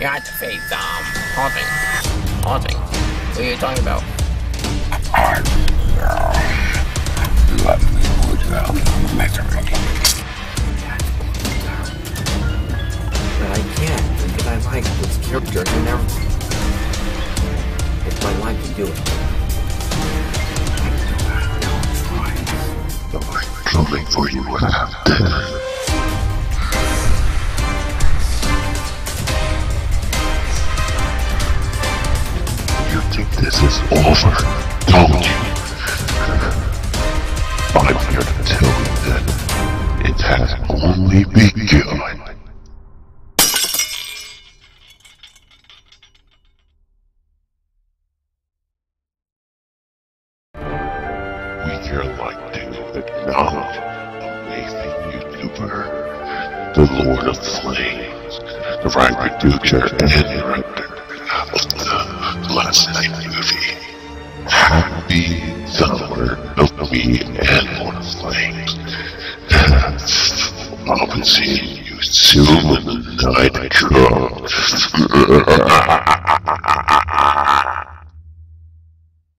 You had to face haunting. Haunting? What are you talking about? Let me put you out on the memory. But I can't, because I like this character and everything. It's my life to do it. I don't know it's something for you without death. This is over. Told you. I'm here to tell you that it has only begun. We care like to acknowledge amazing YouTuber, the Lord of Flames, the writer, producer, and director of the last night movie. Happy summer of me and Lord of Flames. I'll be seeing you soon in the night.